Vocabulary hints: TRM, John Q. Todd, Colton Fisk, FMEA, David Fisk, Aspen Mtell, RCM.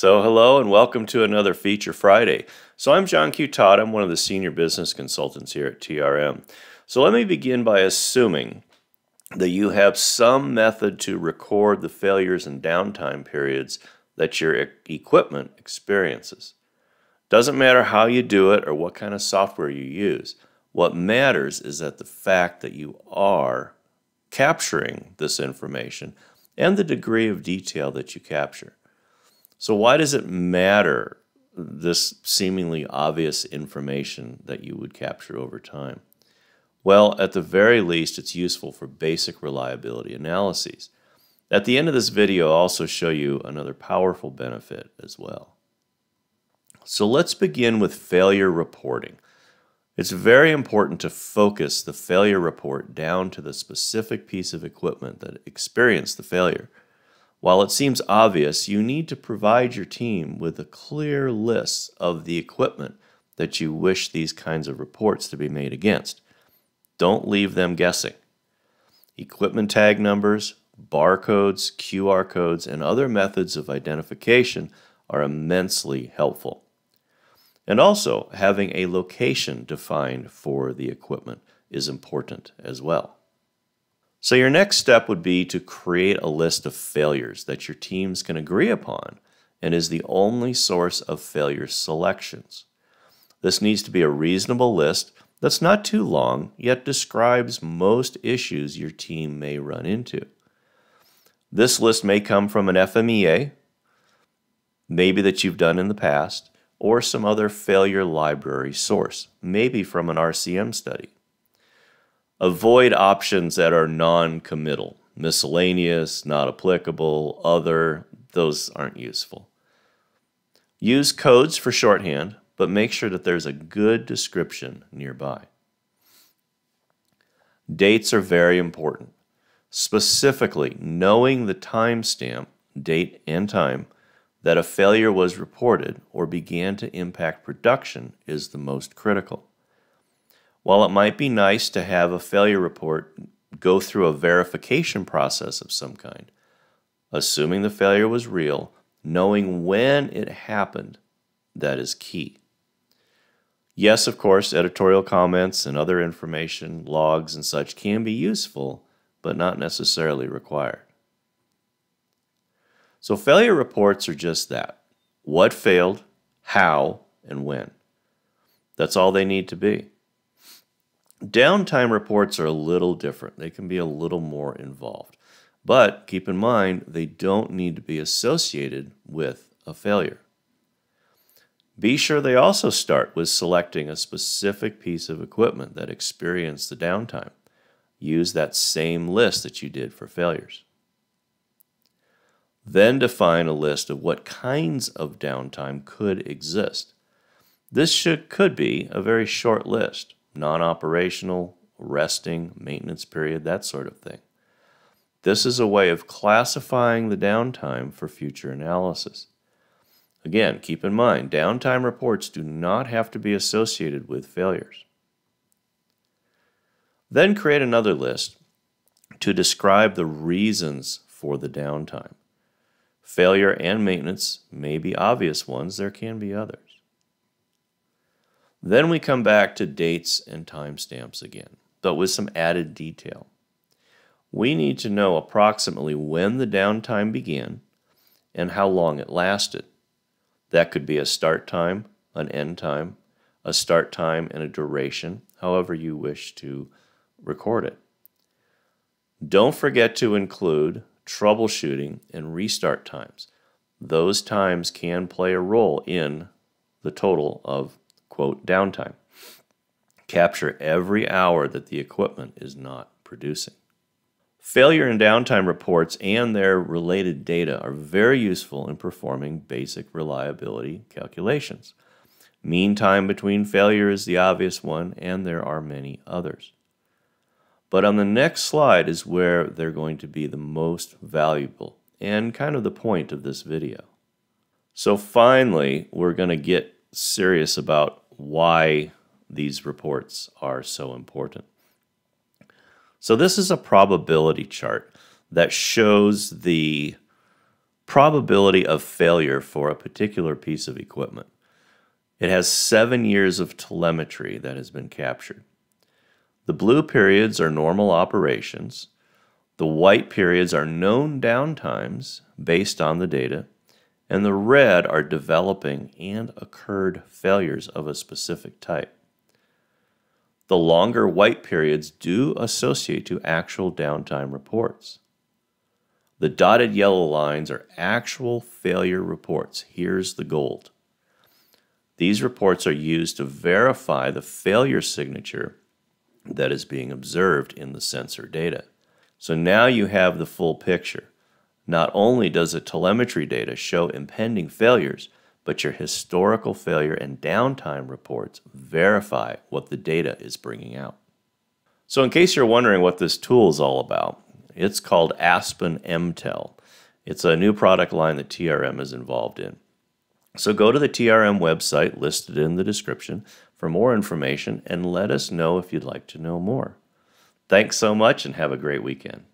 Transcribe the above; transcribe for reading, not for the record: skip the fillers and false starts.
So hello and welcome to another Feature Friday. So I'm John Q. Todd. I'm one of the senior business consultants here at TRM. So let me begin by assuming that you have some method to record the failures and downtime periods that your equipment experiences. Doesn't matter how you do it or what kind of software you use. What matters is that the fact that you are capturing this information and the degree of detail that you capture. So why does it matter, this seemingly obvious information that you would capture over time? Well, at the very least, it's useful for basic reliability analyses. At the end of this video, I'll also show you another powerful benefit as well. So let's begin with failure reporting. It's very important to focus the failure report down to the specific piece of equipment that experienced the failure. While it seems obvious, you need to provide your team with a clear list of the equipment that you wish these kinds of reports to be made against. Don't leave them guessing. Equipment tag numbers, barcodes, QR codes, and other methods of identification are immensely helpful. And also, having a location defined for the equipment is important as well. So your next step would be to create a list of failures that your teams can agree upon and is the only source of failure selections. This needs to be a reasonable list that's not too long, yet describes most issues your team may run into. This list may come from an FMEA, maybe that you've done in the past, or some other failure library source, maybe from an RCM study. Avoid options that are non-committal, miscellaneous, not applicable, other. Those aren't useful. Use codes for shorthand, but make sure that there's a good description nearby. Dates are very important. Specifically, knowing the timestamp, date and time, that a failure was reported or began to impact production is the most critical. While it might be nice to have a failure report go through a verification process of some kind, assuming the failure was real, knowing when it happened, that is key. Yes, of course, editorial comments and other information, logs and such can be useful, but not necessarily required. So failure reports are just that. What failed, how, and when. That's all they need to be. Downtime reports are a little different. They can be a little more involved. But keep in mind, they don't need to be associated with a failure. Be sure they also start with selecting a specific piece of equipment that experienced the downtime. Use that same list that you did for failures. Then define a list of what kinds of downtime could exist. This could be a very short list. Non-operational, resting, maintenance period, that sort of thing. This is a way of classifying the downtime for future analysis. Again, keep in mind, downtime reports do not have to be associated with failures. Then create another list to describe the reasons for the downtime. Failure and maintenance may be obvious ones, there can be others. Then we come back to dates and timestamps again, but with some added detail. We need to know approximately when the downtime began and how long it lasted. That could be a start time, an end time, a start time and a duration, however you wish to record it. Don't forget to include troubleshooting and restart times. Those times can play a role in the total of quote, downtime. Capture every hour that the equipment is not producing. Failure and downtime reports and their related data are very useful in performing basic reliability calculations. Mean time between failure is the obvious one, and there are many others. But on the next slide is where they're going to be the most valuable and kind of the point of this video. So finally, we're going to get serious about why these reports are so important. So this is a probability chart that shows the probability of failure for a particular piece of equipment. It has 7 years of telemetry that has been captured. The blue periods are normal operations. The white periods are known downtimes based on the data, and the red are developing and occurred failures of a specific type. The longer white periods do associate to actual downtime reports. The dotted yellow lines are actual failure reports. Here's the gold. These reports are used to verify the failure signature that is being observed in the sensor data. So now you have the full picture. Not only does the telemetry data show impending failures, but your historical failure and downtime reports verify what the data is bringing out. So in case you're wondering what this tool is all about, it's called Aspen Mtell. It's a new product line that TRM is involved in. So go to the TRM website listed in the description for more information and let us know if you'd like to know more. Thanks so much and have a great weekend.